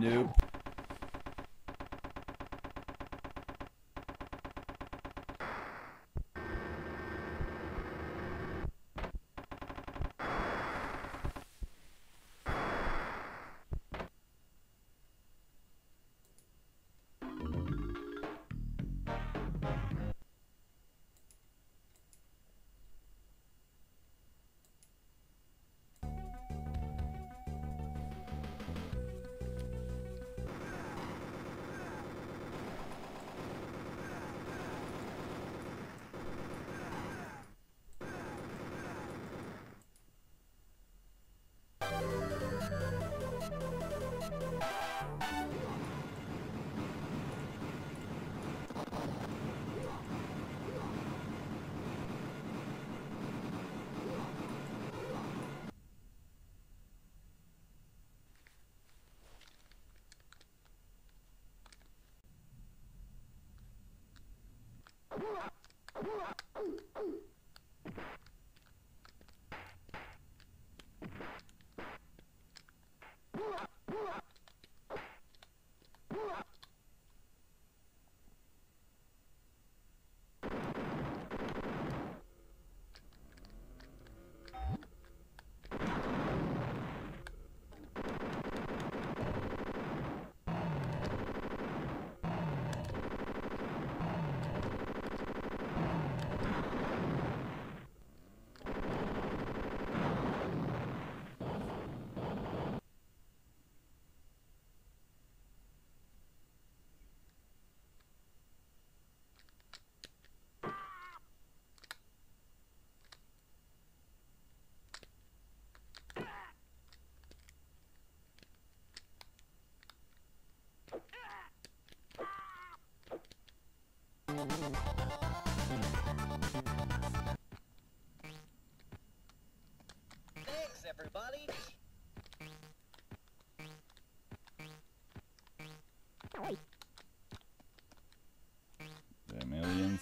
Nope. Thanks, everybody. Damn aliens.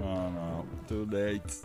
Oh no, too late.